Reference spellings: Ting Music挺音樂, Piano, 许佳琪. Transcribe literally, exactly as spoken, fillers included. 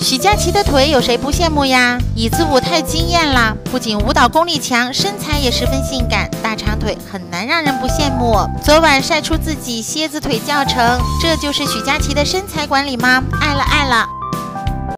许佳琪的腿有谁不羡慕呀？椅子舞太惊艳了，不仅舞蹈功力强，身材也十分性感，大长腿很难让人不羡慕。昨晚晒出自己蝎子腿教程，这就是许佳琪的身材管理吗？爱了爱了。